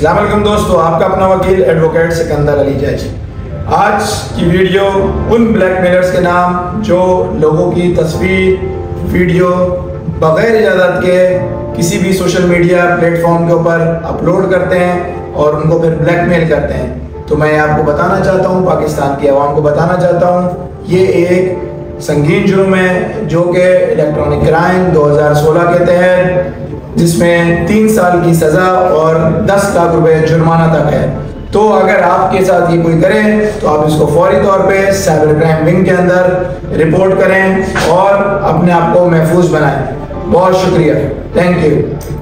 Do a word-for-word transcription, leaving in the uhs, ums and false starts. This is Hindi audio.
अस्सलाम वालेकुम दोस्तों, आपका अपना वकील एडवोकेट सिकंदर अली जज। आज की वीडियो उन ब्लैकमेलर्स के नाम जो लोगों की तस्वीर वीडियो बगैर इजाज़त के किसी भी सोशल मीडिया प्लेटफॉर्म के ऊपर अपलोड करते हैं और उनको फिर ब्लैकमेल करते हैं। तो मैं आपको बताना चाहता हूँ, पाकिस्तान की आवाम को बताना चाहता हूँ, ये एक संगीन जुर्म है जो कि इलेक्ट्रॉनिक क्राइम दो हज़ार सोलह के तहत जिसमें तीन साल की सज़ा और दस लाख रुपए जुर्माना तक है। तो अगर आपके साथ ये कोई करे तो आप इसको फौरी तौर पे साइबर क्राइम विंग के अंदर रिपोर्ट करें और अपने आप को महफूज बनाएं। बहुत शुक्रिया, थैंक यू।